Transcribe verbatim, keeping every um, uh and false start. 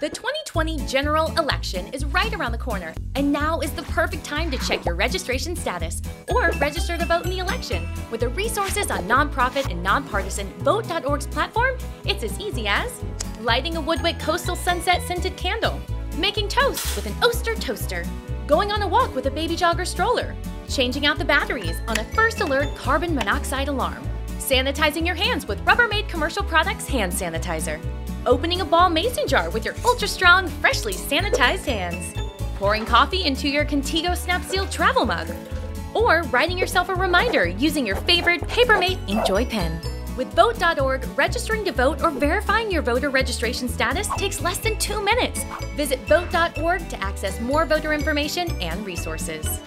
The twenty twenty general election is right around the corner, and now is the perfect time to check your registration status or register to vote in the election. With the resources on nonprofit and nonpartisan Vote dot org's platform, it's as easy as lighting a Woodwick coastal sunset scented candle, making toast with an Oster toaster, going on a walk with a Baby Jogger stroller, changing out the batteries on a First Alert carbon monoxide alarm, sanitizing your hands with Rubbermaid commercial products hand sanitizer, opening a ball mason jar with your ultra-strong, freshly sanitized hands, pouring coffee into your Contigo snap-sealed travel mug, or writing yourself a reminder using your favorite Paper Mate InkJoy pen. With Vote dot org, registering to vote or verifying your voter registration status takes less than two minutes. Visit Vote dot org to access more voter information and resources.